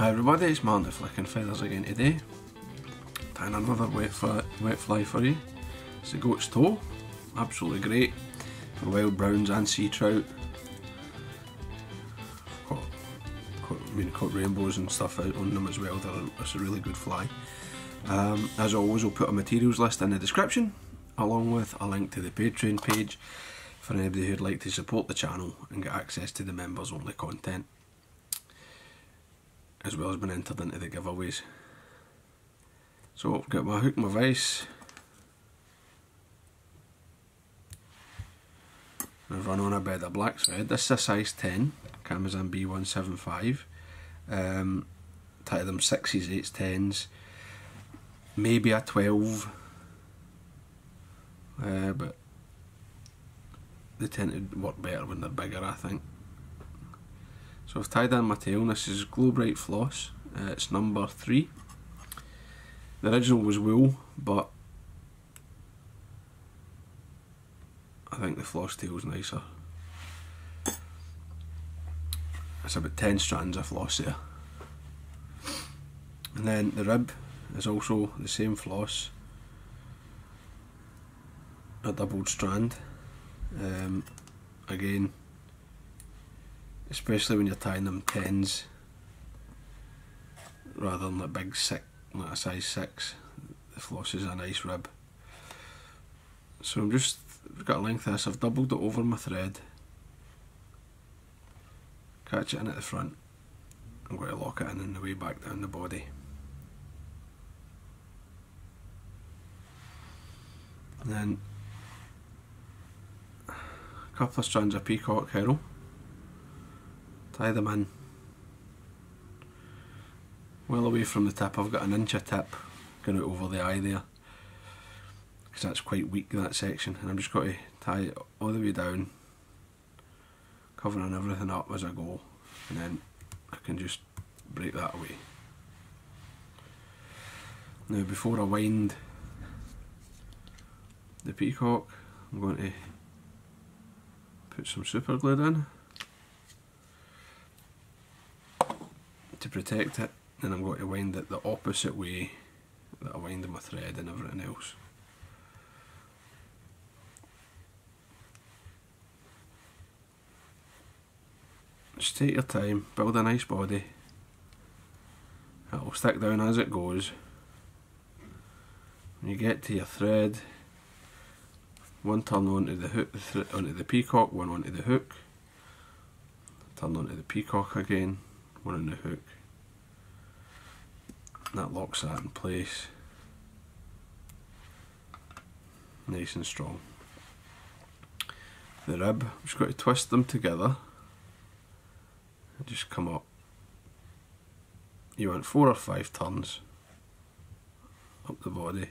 Hi everybody, it's Martyn the Flickin' Feathers again today. Tying another wet fly for you. It's the Goat's Toe, absolutely great for wild browns and sea trout. Caught rainbows and stuff out on them as well. It's a really good fly. As always, I'll put a materials list in the description, along with a link to the Patreon page for anybody who'd like to support the channel and get access to the members only content, as well as been entered into the giveaways. So I've got my hook, my vice, and I've run on a bed of black thread. This is a size 10 Kamasan B175. Tie them 6s, 8s, 10s, maybe a 12, but they tend to work better when they're bigger, I think. So I've tied in my tail, and this is Globrite Floss, it's number 3. The original was wool, but I think the floss tail's nicer. It's about 10 strands of floss there. And then the rib is also the same floss, a doubled strand. Again, especially when you're tying them 10s rather than a big six, like a size 6, the floss is a nice rib. So I'm just got a length of this, I've doubled it over my thread, catch it in at the front, I'm going to lock it in on the way back down the body. And then a couple of strands of peacock herring. Tie them in well away from the tip. I've got an inch of tip going out over the eye there, because that's quite weak, that section, and I'm just got to tie it all the way down, covering everything up as I go, and then I can just break that away. Now before I wind the peacock, I'm going to put some super glue in to protect it, and I'm going to wind it the opposite way that I wind my thread and everything else. Just take your time, build a nice body, it'll stick down as it goes. When you get to your thread, one turn onto the hook, onto the peacock, one onto the hook, turn onto the peacock again, one on the hook, and that locks that in place nice and strong. The rib, I'm just going to twist them together and just come up. You want 4 or 5 turns up the body,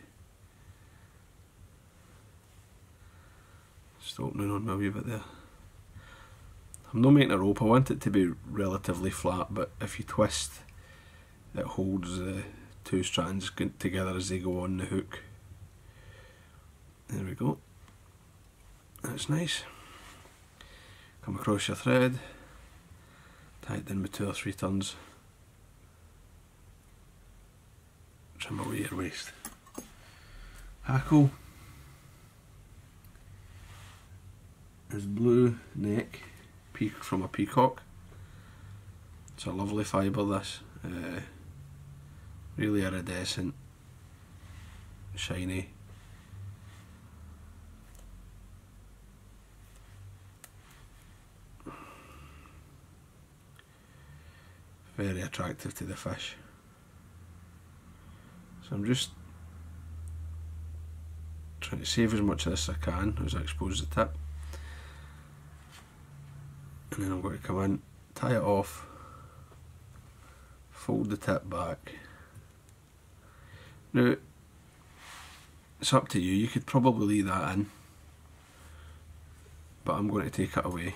just opening on my wee bit there. I'm not making a rope, I want it to be relatively flat, but if you twist, it holds the 2 strands together as they go on the hook. There we go. That's nice. Come across your thread, tie it down with 2 or 3 turns, trim away your waist. Hackle is blue neck from a peacock. It's a lovely fibre, this, really iridescent, shiny. Very attractive to the fish. So I'm just trying to save as much of this as I can as I expose the tip. And then I'm going to come in, tie it off, fold the tip back. Now, it's up to you, you could probably leave that in, but I'm going to take it away.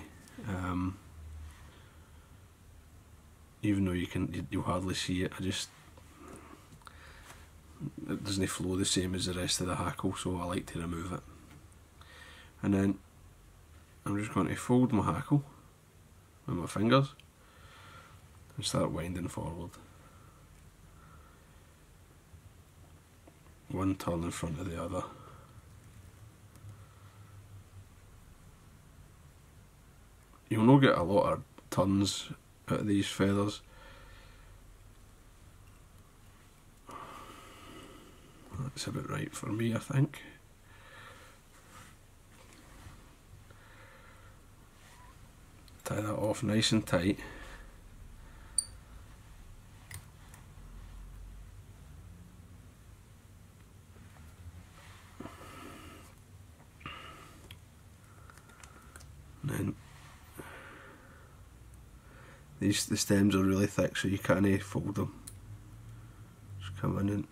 Even though you hardly see it, it doesn't flow the same as the rest of the hackle, so I like to remove it. And then I'm just going to fold my hackle with my fingers and start winding forward. one turn in front of the other. You'll not get a lot of turns out of these feathers. That's about right for me, I think. Tie that off nice and tight. And then the stems are really thick, so you can't fold them. Just come in and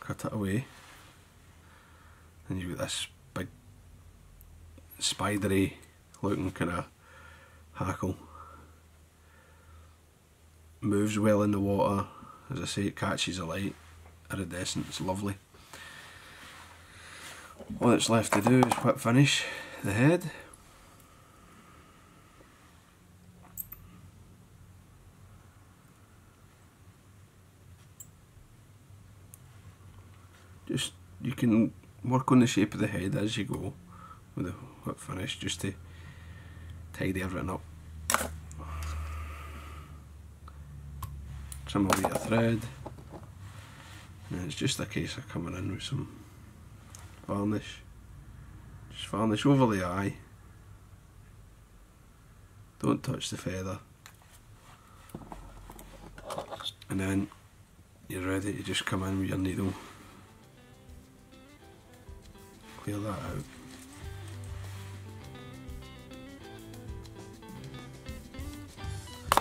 cut it away, and you've got this big spidery looking kind of hackle. Moves well in the water, as I say, it catches the light, iridescent, it's lovely. All that's left to do is whip finish the head. Just, you can work on the shape of the head as you go with the whip finish, just to tidy everything up. Trim away the thread, and it's just a case of coming in with some varnish. Just varnish over the eye. Don't touch the feather. And then you're ready to just come in with your needle. Clear that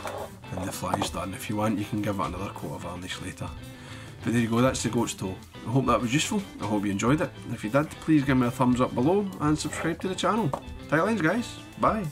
out. And the fly's done. If you want, you can give it another coat of varnish later. But there you go, that's the goat's toe. I hope that was useful, I hope you enjoyed it. If you did, please give me a thumbs up below and subscribe to the channel. Tight lines, guys, bye.